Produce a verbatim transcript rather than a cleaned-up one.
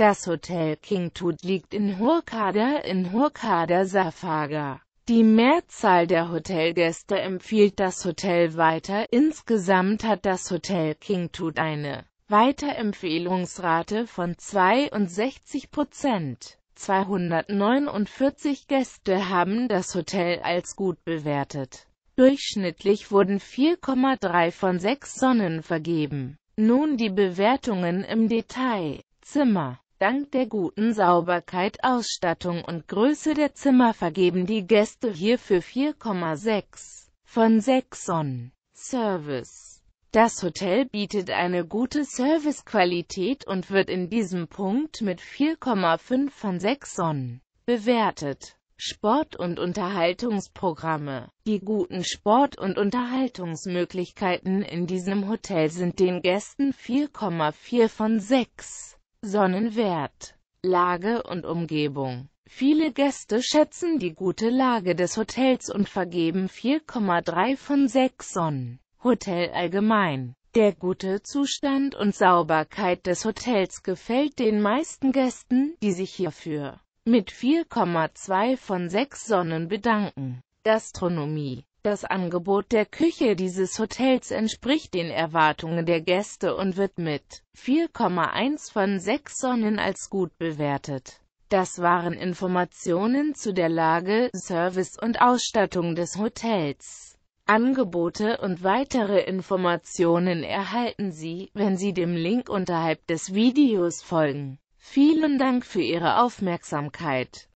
Das Hotel King Tut liegt in Hurghada in Hurghada, Safaga. Die Mehrzahl der Hotelgäste empfiehlt das Hotel weiter. Insgesamt hat das Hotel King Tut eine Weiterempfehlungsrate von zweiundsechzig Prozent. zweihundertneunundvierzig Gäste haben das Hotel als gut bewertet. Durchschnittlich wurden vier Komma drei von sechs Sonnen vergeben. Nun die Bewertungen im Detail. Zimmer. Dank der guten Sauberkeit, Ausstattung und Größe der Zimmer vergeben die Gäste hierfür vier Komma sechs von sechs Sonnen. Service. Das Hotel bietet eine gute Servicequalität und wird in diesem Punkt mit vier Komma fünf von sechs Sonnen bewertet. Sport- und Unterhaltungsprogramme. Die guten Sport- und Unterhaltungsmöglichkeiten in diesem Hotel sind den Gästen vier Komma vier von sechs Sonnen wert. Lage und Umgebung. Viele Gäste schätzen die gute Lage des Hotels und vergeben vier Komma drei von sechs Sonnen. Hotel allgemein. Der gute Zustand und Sauberkeit des Hotels gefällt den meisten Gästen, die sich hierfür mit vier Komma zwei von sechs Sonnen bedanken. Gastronomie. Das Angebot der Küche dieses Hotels entspricht den Erwartungen der Gäste und wird mit vier Komma eins von sechs Sonnen als gut bewertet. Das waren Informationen zu der Lage, Service und Ausstattung des Hotels. Angebote und weitere Informationen erhalten Sie, wenn Sie dem Link unterhalb des Videos folgen. Vielen Dank für Ihre Aufmerksamkeit.